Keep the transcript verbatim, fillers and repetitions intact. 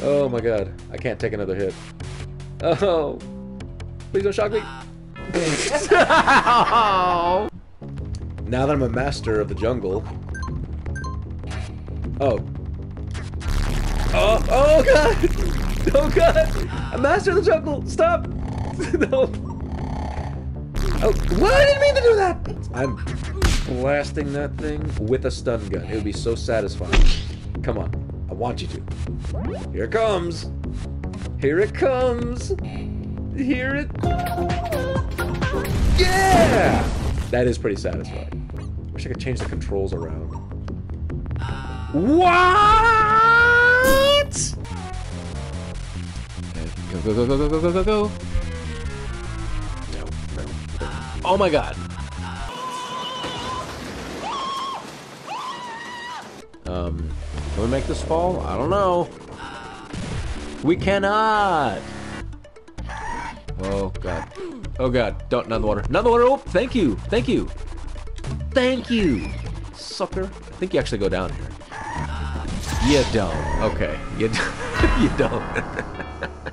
Oh my god, I can't take another hit. Oh, please don't shock me. Oh. Now that I'm a master of the jungle. Oh. Oh, oh god! Oh god! A master of the jungle! Stop! No. Oh, what? I didn't mean to do that! I'm blasting that thing with a stun gun. It would be so satisfying. Come on. I want you to. Here it comes. Here it comes. Here it. Yeah! That is pretty satisfying. Wish I could change the controls around. What? Go, go, go, go, go, go, go, go, go. No, no, no. Oh my god. Um. Can we make this fall? I don't know. We cannot! Oh god. Oh god. Don't, not in the water. Not in the water! Oh, thank you! Thank you! Thank you! Sucker. I think you actually go down here. You don't. Okay. You don't. You don't.